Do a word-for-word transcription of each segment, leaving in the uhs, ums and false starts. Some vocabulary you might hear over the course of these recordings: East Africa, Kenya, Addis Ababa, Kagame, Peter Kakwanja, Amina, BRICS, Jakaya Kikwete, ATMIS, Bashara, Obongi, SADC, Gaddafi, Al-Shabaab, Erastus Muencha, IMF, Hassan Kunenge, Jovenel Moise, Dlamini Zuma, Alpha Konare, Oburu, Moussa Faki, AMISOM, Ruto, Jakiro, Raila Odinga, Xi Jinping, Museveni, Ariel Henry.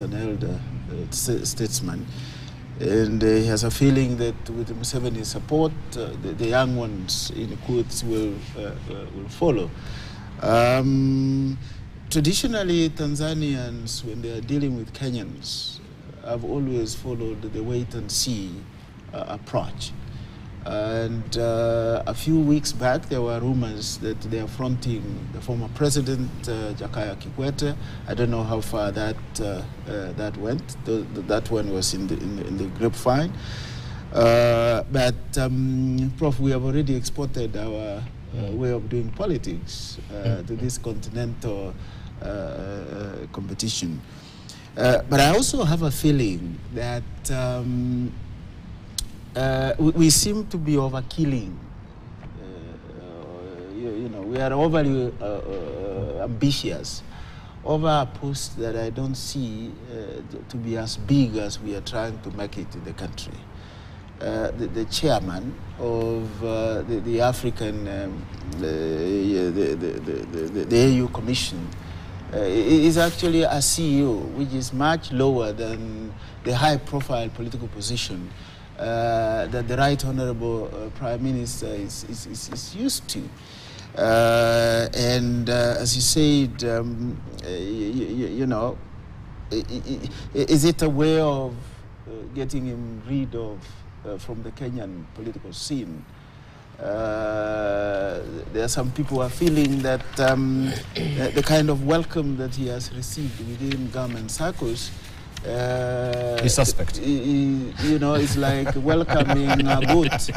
An elder uh, statesman, and uh, he has a feeling that with Museveni's support, uh, the, the young ones in quotes will uh, uh, will follow. Um, traditionally, Tanzanians, when they are dealing with Kenyans, have always followed the wait and see uh, approach. And uh, a few weeks back, there were rumors that they are fronting the former president, uh, Jakaya Kikwete. I don't know how far that uh, uh, that went. The, the, that one was in the, in the, in the grapevine. Uh, but, um, Prof, we have already exported our uh, way of doing politics uh, to this continental uh, competition. Uh, but I also have a feeling that um, Uh, we, we seem to be overkilling. Uh, uh, you, you know, we are overly uh, uh, ambitious over a post that I don't see uh, to be as big as we are trying to make it in the country. Uh, the, the chairman of uh, the, the African, um, the, the, the, the, the, the A U Commission, Uh, is actually a C E O, which is much lower than the high-profile political position uh, that the Right Honourable uh, Prime Minister is, is, is, is used to. Uh, and uh, as you said, um, uh, you, you know, is it a way of uh, getting him rid of uh, from the Kenyan political scene? Uh, there are some people who are feeling that um, the, the kind of welcome that he has received within government circles, uh, he's suspect. He, he, you know, it's like welcoming a goat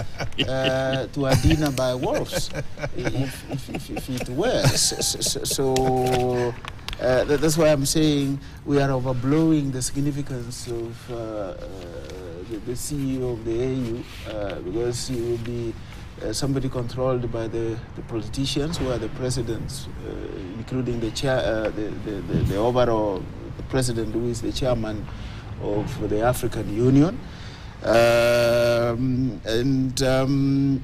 uh, to a dinner by wolves, if, if, if, if it were. So, so uh, that's why I'm saying we are overblowing the significance of uh, uh, the, the C E O of the A U, uh, because he will be Uh, somebody controlled by the, the politicians who are the presidents, uh, including the, chair, uh, the, the, the, the overall the president who is the chairman of the African Union. Um, and um,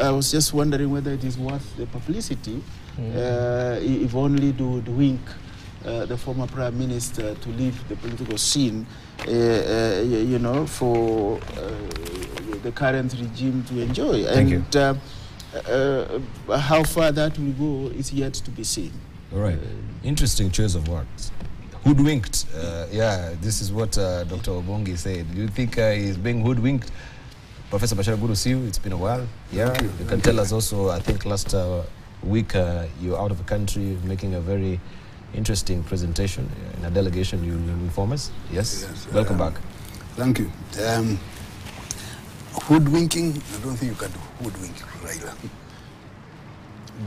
I was just wondering whether it is worth the publicity, mm. uh, if only to wink uh, the former prime minister to leave the political scene, uh, uh, you know, for uh, the current regime to enjoy. Thank and uh, uh, how far that will go is yet to be seen. All right. Interesting choice of words. Hoodwinked. Uh, yeah, this is what uh, Doctor Obongi said. Do you think uh, he's being hoodwinked? Professor Bashara, good to see you. It's been a while. Yeah, you. you can tell us also, I think last uh, week uh, you're out of the country making a very interesting presentation in a delegation you will inform us. Yes? yes Welcome um, back. Thank you. Um, Hoodwinking, I don't think you can hoodwink Raila.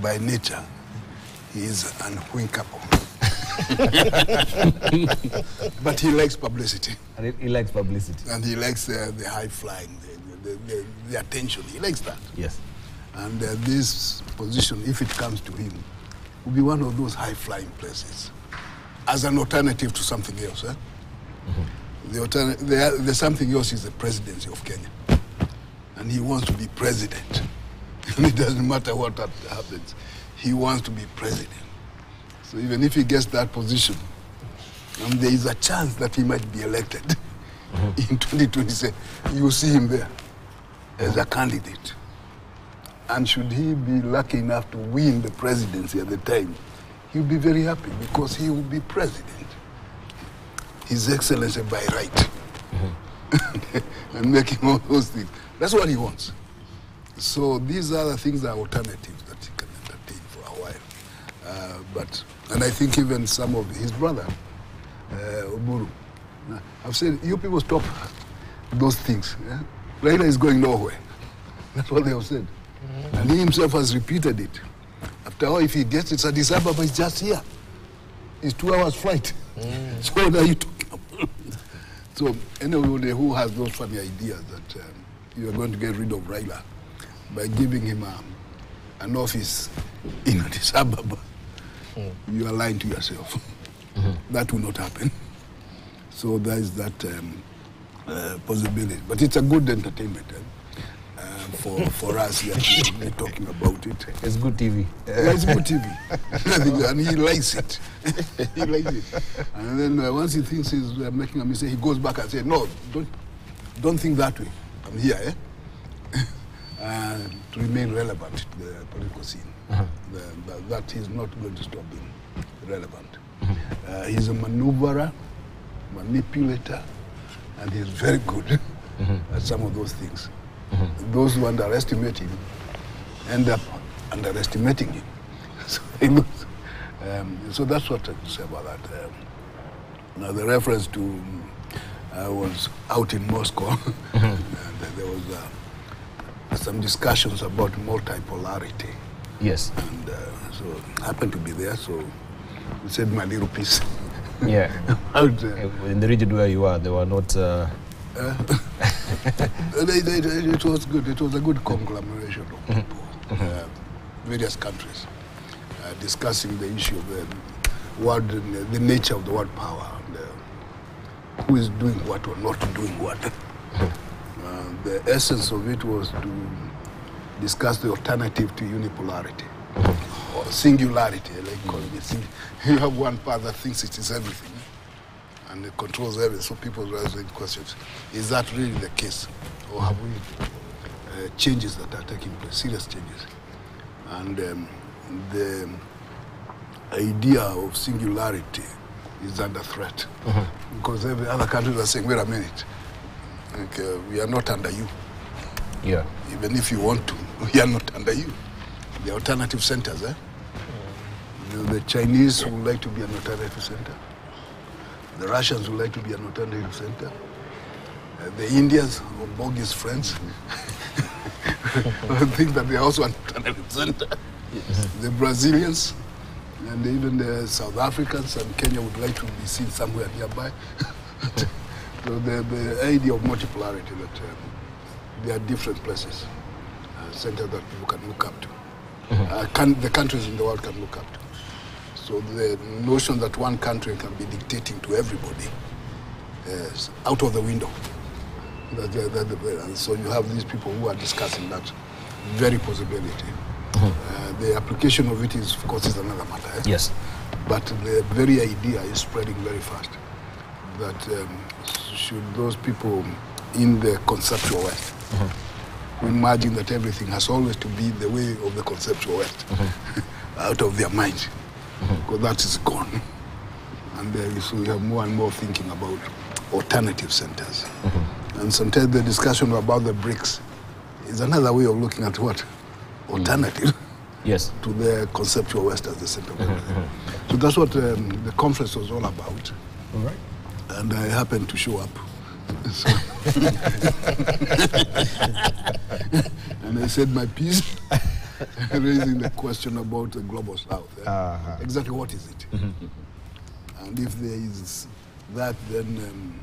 By nature, he is unwinkable. But he likes publicity. And he, he likes publicity. And he likes uh, the high flying, the, the, the, the attention. He likes that. Yes. And uh, this position, if it comes to him, will be one of those high flying places as an alternative to something else. Eh? Mm-hmm. the, altern the, the something else is the presidency of Kenya. And he wants to be president. It doesn't matter what happens. He wants to be president. So even if he gets that position, and there is a chance that he might be elected mm-hmm. in twenty twenty-seven, you see him there as a candidate. And should he be lucky enough to win the presidency at the time, he'll be very happy because he will be president. His Excellency by right. Mm-hmm. And making all those things. That's what he wants. So these are the things that are alternatives that he can entertain for a while. Uh, but, and I think even some of his brother, uh, Oburu, I've said, you people stop those things. Yeah? Raila is going nowhere. That's what they have said. Mm-hmm. And he himself has repeated it. After all, if he gets it, Addis Ababa is just here. It's two hours flight. Mm. So what are you talking about? So anybody who has those funny ideas that, um, you are going to get rid of Raila by giving him um, an office in Addis Ababa, mm. you are lying to yourself. Mm-hmm. That will not happen. So there is that um, uh, possibility. But it's a good entertainment. Eh? Uh, for, for us here today, talking about it. It's good T V. Uh, it's good T V. And he likes it. He likes it. And then uh, once he thinks he's uh, making a mistake, he goes back and says, no, don't, don't think that way. I'm here, eh? Uh, to remain relevant to the political scene. Uh-huh. the, the, that he's not going to stop being relevant. Uh-huh. uh, he's a maneuverer, manipulator, and he's very good uh-huh. at some of those things. Uh-huh. Those who underestimate him end up underestimating him. So, um, so that's what I can say about that. Um, now the reference to, I um, uh, was out in Moscow, uh-huh. and there was a uh, some discussions about multipolarity. Yes. And uh, so I happened to be there, so I said my little piece. Yeah. About, uh, in the region where you are, they were not... Uh... Uh, they, they, they, it was good. It was a good conglomeration of people, mm-hmm. uh, various countries, uh, discussing the issue of the, world, the nature of the world power, and, uh, who is doing what or not doing what. Uh, the essence of it was to discuss the alternative to unipolarity, or singularity, like call it. You have one part that thinks it is everything, and it controls everything, so people raise the questions. Is that really the case? Or have we uh, changes that are taking place, serious changes? And um, the idea of singularity is under threat, uh-huh. because every other country is saying, wait a minute, Like, uh, we are not under you. Yeah. Even if you want to, we are not under you. The alternative centers, eh? The, the Chinese would like to be an alternative center. The Russians would like to be an alternative center. Uh, the Indians, Obongi's friends, think that they are also an alternative center. Yes. The Brazilians, and even the South Africans and Kenya would like to be seen somewhere nearby. So the, the idea of multipolarity, that um, there are different places, uh, centers that people can look up to. Mm-hmm. uh, can, the countries in the world can look up to. So the notion that one country can be dictating to everybody is out of the window. That, that, that, and so you have these people who are discussing that very possibility. Mm-hmm. uh, the application of it is, of course, is another matter. Eh? Yes. But the very idea is spreading very fast. That um, should those people in the conceptual West mm-hmm. imagine that everything has always to be the way of the conceptual West, mm-hmm. out of their mind, mm-hmm. because that is gone. And uh, so we have more and more thinking about alternative centers. Mm-hmm. And sometimes the discussion about the BRICS is another way of looking at what? Alternative. Mm-hmm. Yes. To the conceptual West as the center of everything. Mm-hmm. So that's what um, the conference was all about. All right. And I happened to show up. So and I said my piece, raising the question about the global south. Eh? Uh-huh. Exactly what is it? Mm-hmm. And if there is that, then um,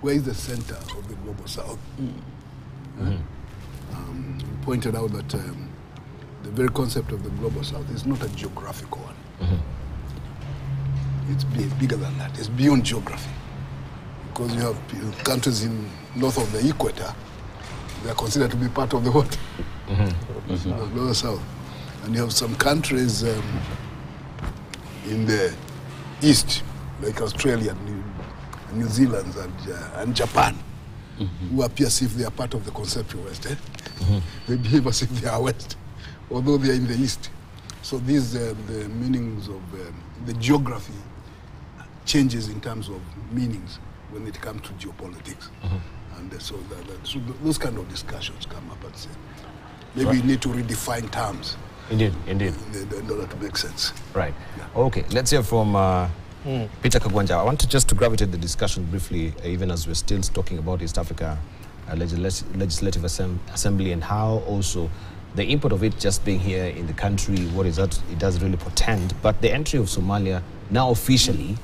where is the center of the global south? Mm-hmm. eh? um, pointed out that um, the very concept of the global south is not a geographical one. Mm-hmm. It's bigger than that. It's beyond geography. Because you have countries in north of the equator, they are considered to be part of the what? Mm-hmm. Mm-hmm. Global south. And you have some countries um, in the east, like Australia, New, New Zealand, and, uh, and Japan, mm-hmm. who appear as if they are part of the conceptual West. Eh? Mm-hmm. They behave as if they are West, although they are in the east. So these are uh, the meanings of um, the geography changes in terms of meanings when it comes to geopolitics. Mm-hmm. And uh, so, that, that, so th those kind of discussions come up and say, maybe right. you need to redefine terms. Indeed, indeed. In, in order to make sense. Right. Yeah. Okay, let's hear from uh, mm. Peter Kakwanja. I want to just to gravitate the discussion briefly, uh, even as we're still talking about East Africa uh, legis Legislative Assemb Assembly and how also the import of it just being here in the country, what is that it does really portend, but the entry of Somalia now officially mm.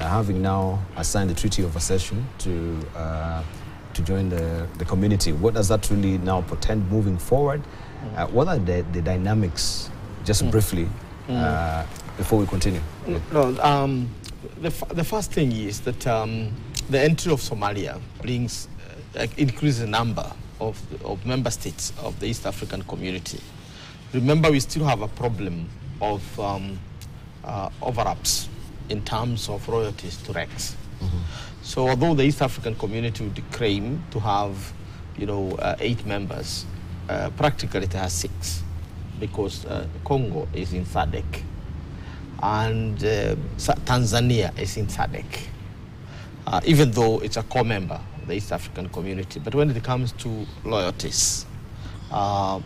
Uh, having now assigned the Treaty of Accession to uh, to join the, the community, what does that really now portend moving forward? Uh, what are the, the dynamics, just mm. briefly, mm. Uh, before we continue? No, um, the, f the first thing is that um, the entry of Somalia brings, uh, increases the number of, of member states of the East African community. Remember, we still have a problem of um, uh, overlaps in terms of royalties to R E C S. Mm-hmm. So although the East African community would claim to have, you know, uh, eight members, uh, practically it has six, because uh, Congo is in S A D C, and uh, Tanzania is in S A D C, uh, even though it's a core member of the East African community. But when it comes to loyalties, uh,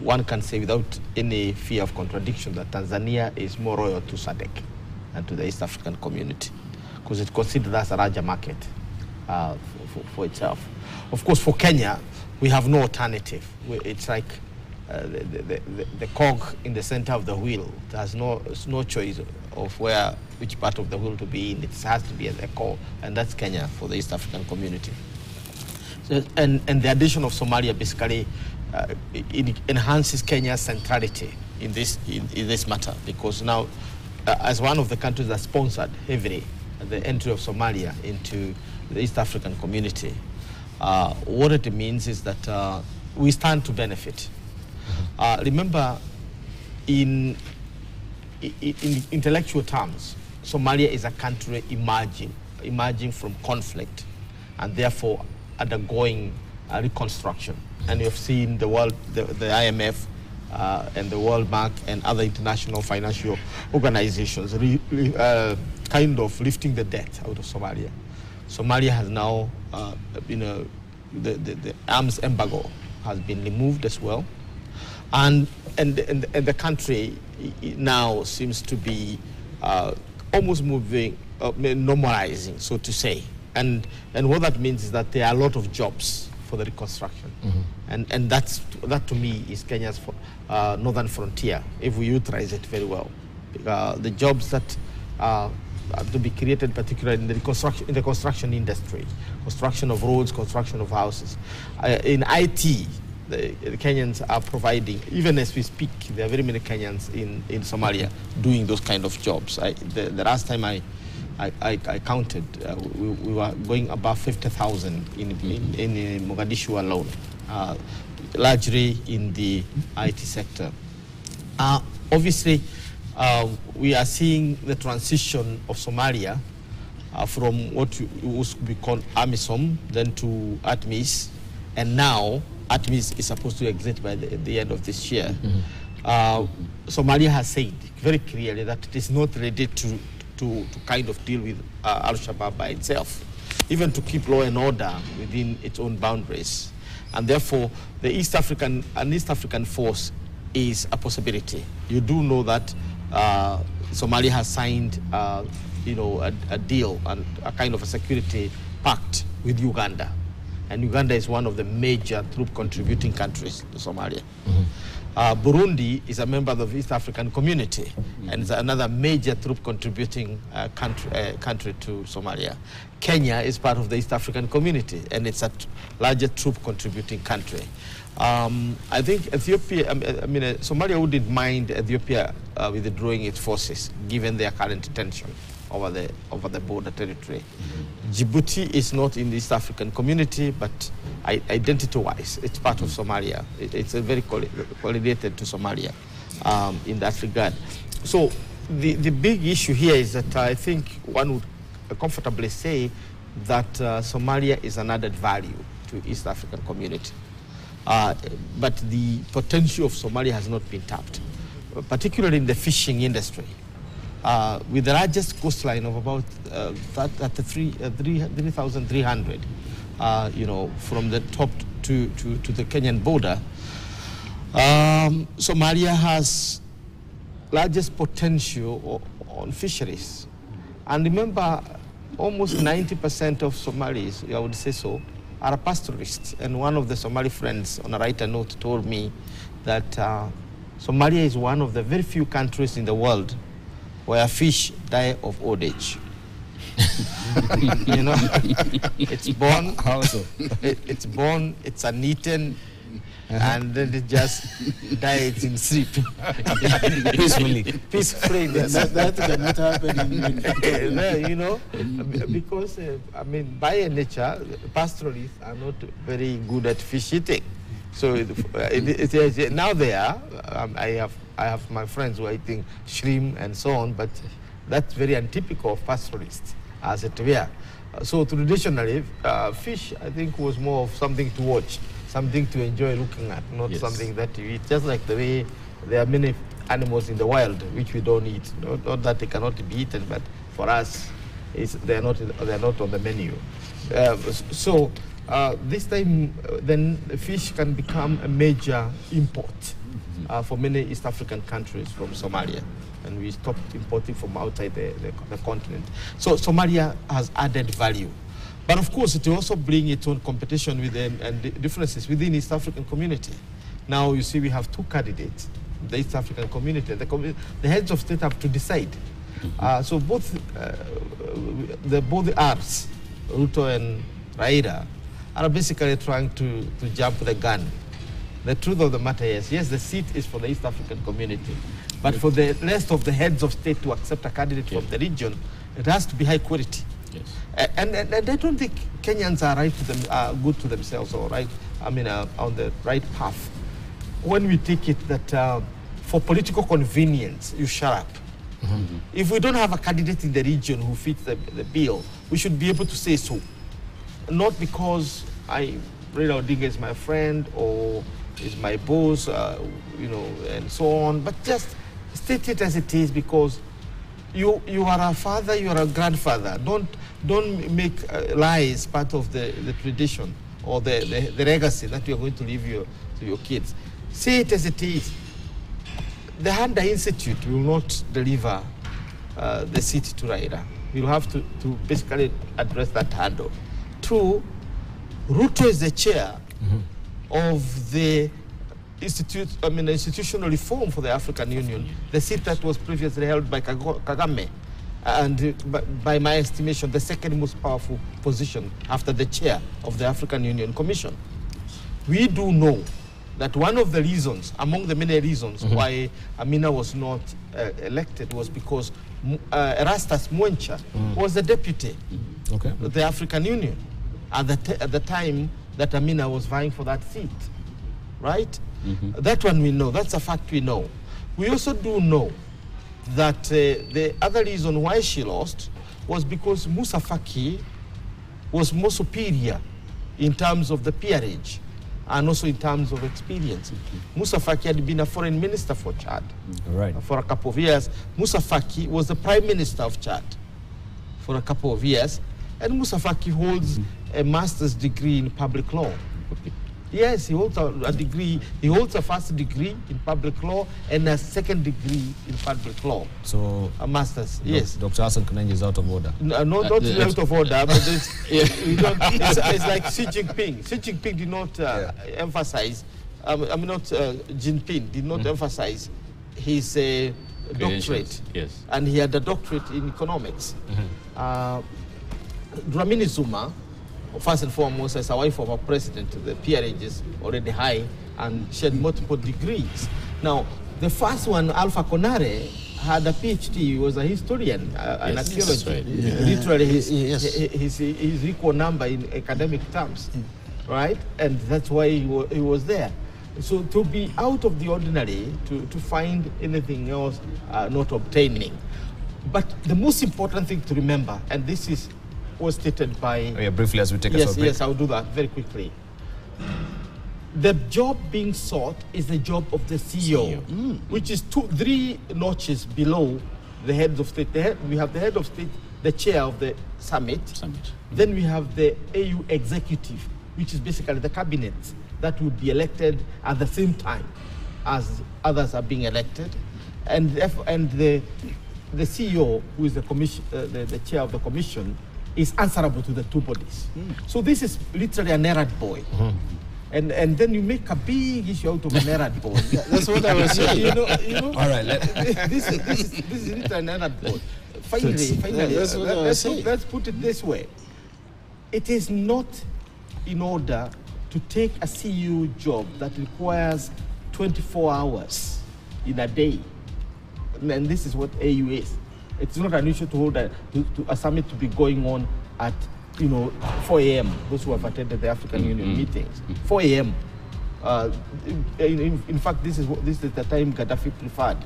one can say without any fear of contradiction that Tanzania is more loyal to S A D C and to the East African community, because it considered as a larger market uh, for, for, for itself. Of course, for Kenya, we have no alternative. We, it's like uh, the, the, the, the cog in the center of the wheel. It has no, it's no choice of where, which part of the wheel to be in. It has to be at the core, and that's Kenya for the East African community. So, and, and the addition of Somalia basically uh, it enhances Kenya's centrality in this, in, in this matter, because now, uh, as one of the countries that sponsored heavily the entry of Somalia into the East African community, uh, what it means is that uh, we stand to benefit. Uh, remember, in, in, in intellectual terms, Somalia is a country emerging, emerging from conflict, and therefore undergoing uh, reconstruction. And you have seen the world, the, the I M F, uh, and the World Bank, and other international financial organizations re, re, uh, kind of lifting the debt out of Somalia. Somalia has now, uh, you know, the, the, the arms embargo has been removed as well. And, and, and, and the country now seems to be uh, almost moving, uh, normalizing, so to say. And, and what that means is that there are a lot of jobs for the reconstruction. Mm-hmm. And, and that's, that to me is Kenya's uh, northern frontier, if we utilize it very well. Uh, the jobs that uh, to be created, particularly in the construction, in the construction industry, construction of roads, construction of houses. Uh, in I T, the, the Kenyans are providing, even as we speak, there are very many Kenyans in, in Somalia doing those kind of jobs. I, the, the last time I, I, I, I counted, uh, we, we were going above fifty thousand in, in, in Mogadishu alone, uh, largely in the I T sector. Uh, obviously, Uh, we are seeing the transition of Somalia uh, from what used to be called AMISOM, then to ATMIS, and now ATMIS is supposed to exit by the, the end of this year. Mm-hmm. uh, Somalia has said very clearly that it is not ready to, to, to kind of deal with uh, Al-Shabaab by itself, even to keep law and order within its own boundaries. And therefore, the East African, an East African force is a possibility. You do know that Uh, Somalia has signed, uh, you know, a, a deal and a kind of a security pact with Uganda, and Uganda is one of the major troop-contributing countries to Somalia. Mm-hmm. uh, Burundi is a member of the East African community, mm-hmm. and is another major troop-contributing uh, country, uh, country to Somalia. Kenya is part of the East African community, and it's a larger troop-contributing country. Um, I think Ethiopia, I mean, uh, Somalia wouldn't mind Ethiopia uh, withdrawing its forces, given their current tension over the, over the border territory. Mm-hmm. Djibouti is not in the East African community, but identity-wise, it's part of Somalia. It, it's a very correlated to Somalia um, in that regard. So the, the big issue here is that I think one would comfortably say that uh, Somalia is an added value to East African community. Uh, but the potential of Somalia has not been tapped, particularly in the fishing industry. Uh, with the largest coastline of about uh, three thousand three hundred, uh, you know, from the top to, to, to the Kenyan border, um, Somalia has largest potential on fisheries. And remember, almost ninety percent of Somalis, I would say so, are a pastoralist, and one of the Somali friends on a writer note told me that uh, Somalia is one of the very few countries in the world where fish die of old age. You know, it's born, it, it's born, it's uneaten, Uh-huh. And then they just died in sleep. Peacefully. Peacefully. Yeah, that, that cannot happen in no, you know, because, uh, I mean, by nature, pastoralists are not very good at fish eating. So it, it, it, it, now they are. Um, I have I have my friends who are eating shrimp and so on, but that's very untypical of pastoralists, as it were. So traditionally, uh, fish, I think, was more of something to watch, something to enjoy looking at, not yes. something that you eat. Just like the way there are many animals in the wild which we don't eat. Not, not that they cannot be eaten, but for us, it's, they're not they're not on the menu. Uh, so. Uh, this time, uh, then fish can become a major import uh, for many East African countries from Somalia, and we stopped importing from outside the, the, the continent. So Somalia has added value, but of course it also brings its own competition with um, and differences within East African community. Now you see we have two candidates, the East African community. The, com the heads of state have to decide. Uh, so both uh, the both the Arabs, Ruto and Raila, are basically trying to, to jump the gun. The truth of the matter is, yes, the seat is for the East African community, but for the rest of the heads of state to accept a candidate yes. from the region, it has to be high quality. Yes. Uh, and, and, and I don't think Kenyans are right to them, are good to themselves or right, I mean, uh, on the right path. When we take it that uh, for political convenience, you shut up. Mm-hmm. If we don't have a candidate in the region who fits the, the bill, we should be able to say so. Not because I, Raila Odinga is my friend or is my boss, uh, you know, and so on, but just state it as it is because you you are a father, you are a grandfather. Don't don't make uh, lies part of the, the tradition or the, the, the legacy that you are going to leave your, to your kids. Say it as it is. The Handa Institute will not deliver uh, the seat to Raila. You'll have to, to basically address that handle. True, Ruto is the chair mm-hmm. of the institute, I mean, institutional reform for the African Union, the seat that was previously held by Kagame, and uh, by, by my estimation, the second most powerful position after the chair of the African Union Commission. We do know that one of the reasons, among the many reasons mm-hmm. why Amina was not uh, elected was because uh, Erastus Muencha mm. was the deputy mm-hmm. okay. of the African Union. At the, t at the time that Amina was vying for that seat, right? Mm-hmm. That one we know, that's a fact we know. We also do know that uh, the other reason why she lost was because Moussa Faki was more superior in terms of the peerage and also in terms of experience. Mm-hmm. Moussa Faki had been a foreign minister for Chad right. for a couple of years. Moussa Faki was the prime minister of Chad for a couple of years. And Moussa Faki holds mm-hmm. a master's degree in public law. Okay. Yes, he holds a, a degree. He holds a first degree in public law and a second degree in public law. So a master's. Do, yes. Doctor Hassan Kunenge is out of order. No, no uh, not uh, out of order. Uh, but it's, yeah. you don't, it's, it's like Xi Jinping. Xi Jinping did not uh, yeah. emphasize. Um, I mean, not uh, Jinping did not mm-hmm. emphasize his uh, doctorate. Yes. And he had a doctorate in economics. Mm-hmm. uh, Dlamini Zuma, first and foremost, as a wife of a president, the peerage is already high and she had multiple degrees. Now, the first one, Alpha Konare, had a PhD. He was a historian, uh, yes, an archaeologist. Right. Yeah. Literally, his, yes. his, his, his equal number in academic terms, right? And that's why he, wa he was there. So to be out of the ordinary, to, to find anything else uh, not obtaining. But the most important thing to remember, and this is was stated by... Oh yeah, briefly as we take yes, us a break. Yes, I'll do that very quickly. The job being sought is the job of the C E O, C E O. Mm. which is two, three notches below the heads of state. The head, we have the head of state, the chair of the summit. Summit. Mm. Then we have the A U executive, which is basically the cabinet that will be elected at the same time as others are being elected. And, F, and the, the C E O, who is the, commission, uh, the, the chair of the commission, is answerable to the two bodies. Mm. So this is literally an errand boy. Mm. And and then you make a big issue out of an errand boy. That's what I was saying. You know, you know, all right. This, this, is, this is literally an errand boy. Finally, finally, yeah, that's what uh, I was let's, put, let's put it this way. It is not in order to take a C U job that requires twenty-four hours in a day, and this is what A U is. It's not unusual to hold a, to, to a summit to be going on at, you know, four A M Those who have attended the African mm-hmm. Union meetings, four A M Uh, in, in, in fact, this is what, this is the time Gaddafi preferred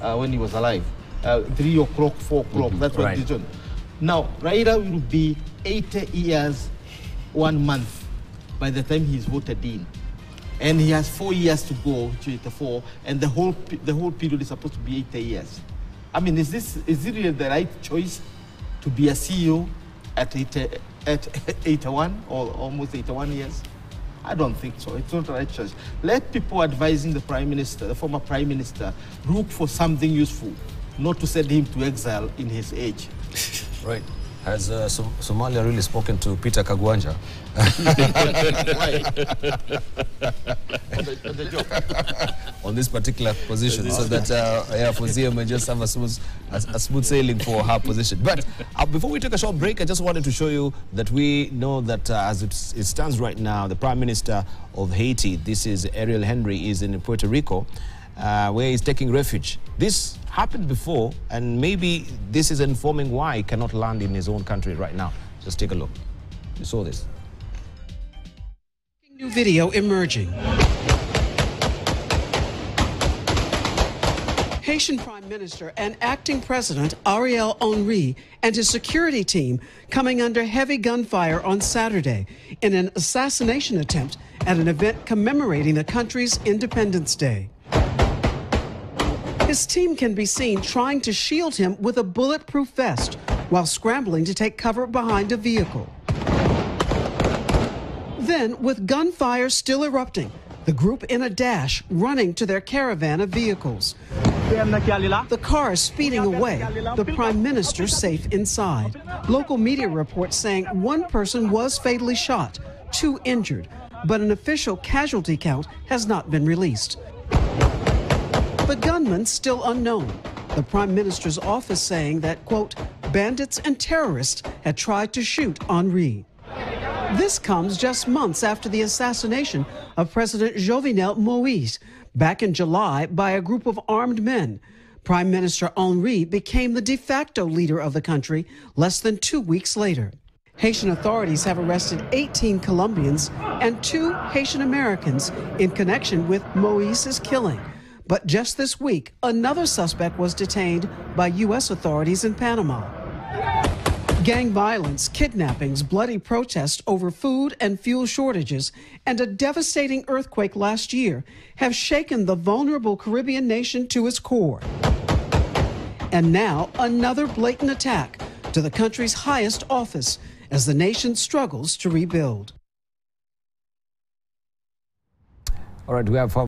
uh, when he was alive. Uh, three o'clock, four o'clock. Mm-hmm. That's what he's doing. Now, Raila will be eighty years, one month by the time he's voted in, and he has four years to go, to the four, and the whole the whole period is supposed to be eighty years. I mean, is this is it really the right choice to be a C E O at eighty-one or almost eighty-one years? I don't think so. It's not the right choice. Let people advising the prime minister, the former prime minister, look for something useful, not to send him to exile in his age. Right. Has uh, Som Somalia really spoken to Peter Kakwanja? on, the, on, the job. on this particular position, so that uh, yeah, for Zia may just have a smooth, a, a smooth sailing for her position. But uh, before we take a short break, I just wanted to show you that we know that uh, as it, it stands right now, the Prime Minister of Haiti, this is Ariel Henry, is in Puerto Rico, uh, where he's taking refuge. This happened before, and maybe this is informing why he cannot land in his own country right now. Just take a look. You saw this. New video emerging. Haitian Prime Minister and acting President Ariel Henry and his security team coming under heavy gunfire on Saturday in an assassination attempt at an event commemorating the country's Independence Day. His team can be seen trying to shield him with a bulletproof vest while scrambling to take cover behind a vehicle. Then, with gunfire still erupting, the group in a dash running to their caravan of vehicles. The car is speeding away, the Prime Minister safe inside. Local media reports saying one person was fatally shot, two injured, but an official casualty count has not been released. But gunmen still unknown. The Prime Minister's office saying that, quote, bandits and terrorists had tried to shoot Henry. This comes just months after the assassination of President Jovenel Moise back in July by a group of armed men. Prime Minister Henry became the de facto leader of the country less than two weeks later. Haitian authorities have arrested eighteen Colombians and two Haitian Americans in connection with Moise's killing. But just this week, another suspect was detained by U S authorities in Panama. Gang violence, kidnappings, bloody protests over food and fuel shortages, and a devastating earthquake last year have shaken the vulnerable Caribbean nation to its core. And now, another blatant attack to the country's highest office as the nation struggles to rebuild. All right, we have